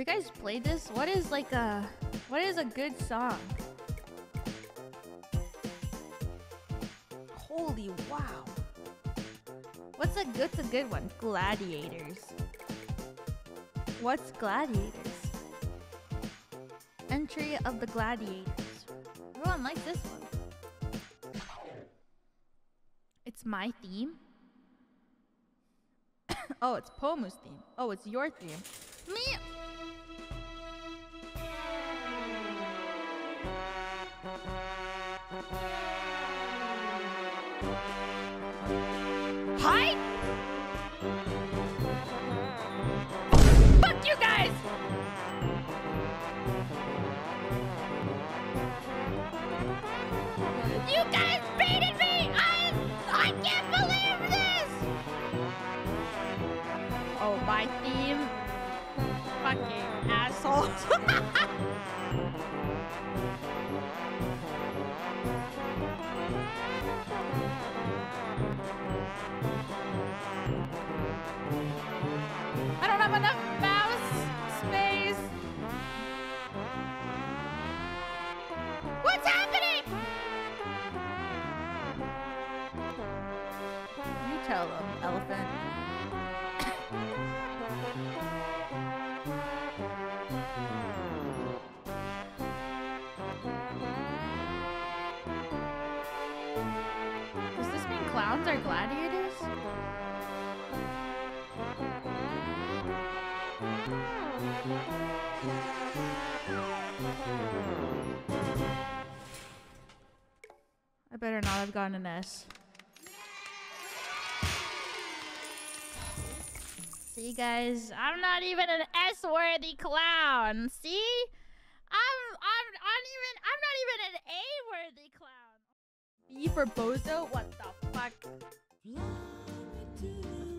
you guys played this, what is a good song? Holy wow. What's a good one? Gladiators. What's Gladiators? Entry of the Gladiators. Everyone likes this one. It's my theme. Oh, it's Pomu's theme. Oh, it's your theme. Me. Hi. Fuck you guys. You guys baited me. I can't believe this. Oh, my theme. Fucking assholes. I don't have enough mouse space. What's happening? You tell them, elephant. Clowns are gladiators? I better not have gotten an S. See guys, I'm not even an S-worthy clown. See? I'm not even an A-worthy clown. B for bozo? What the fuck?